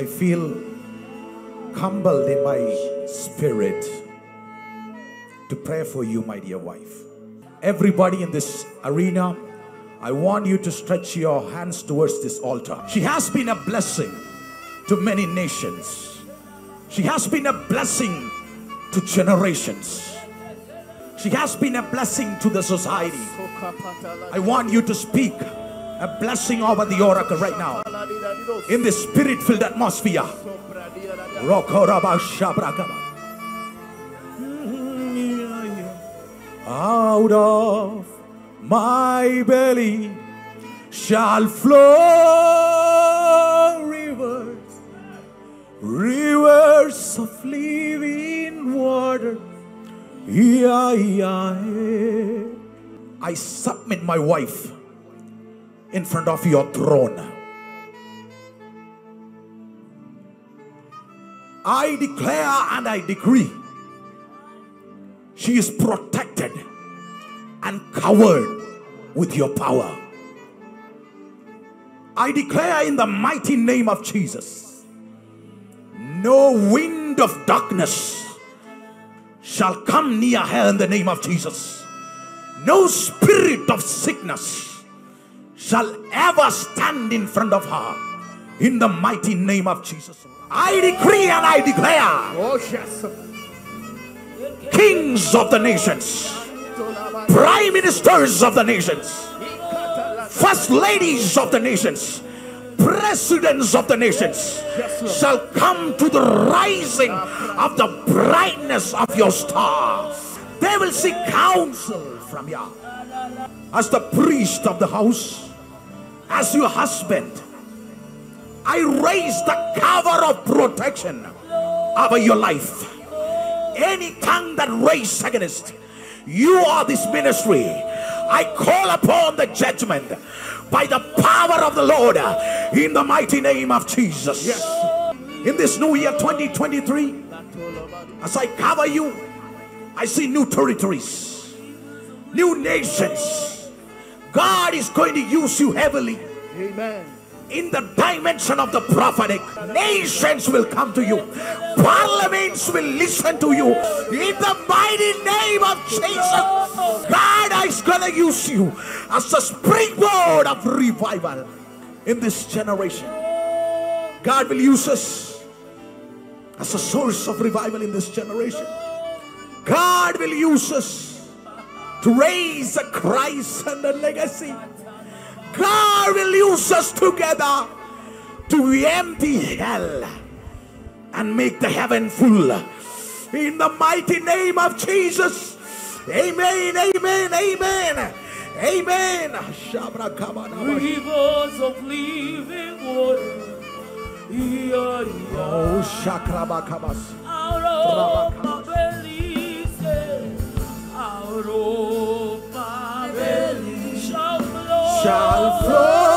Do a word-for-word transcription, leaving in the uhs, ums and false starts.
I feel humbled in my spirit to pray for you, my dear wife. Everybody in this arena, I want you to stretch your hands towards this altar. She has been a blessing to many nations. She has been a blessing to generations. She has been a blessing to the society. I want you to speak a blessing over the oracle right now in this spirit-filled atmosphere. Out of my belly shall flow rivers, rivers of living water. I submit my wife in front of your throne. I declare and I decree she is protected and covered with your power. I declare in the mighty name of Jesus, no wind of darkness shall come near her in the name of Jesus. No spirit of sickness shall ever stand in front of her in the mighty name of Jesus. I decree and I declare, oh, yes, kings of the nations, prime ministers of the nations, first ladies of the nations, presidents of the nations shall come to the rising of the brightness of your star. They will seek counsel from you. As the priest of the house, as your husband, I raise the cover of protection over your life. Any tongue that raised against you are this ministry, I call upon the judgment by the power of the Lord in the mighty name of Jesus. Yes. In this new year twenty twenty-three, as I cover you, I see new territories, new nations. God is going to use you heavily. Amen. In the dimension of the prophetic, nations will come to you. Parliaments will listen to you. In the mighty name of Jesus, God is going to use you as a springboard of revival in this generation. God will use us as a source of revival in this generation. God will use us to raise a Christ and a legacy. God will use us together to empty hell and make the heaven full. In the mighty name of Jesus. Amen, amen, amen, amen. Rivers of living water. Oh, Shakrabakabas. Out of my belly, out of my belly. Shall flow.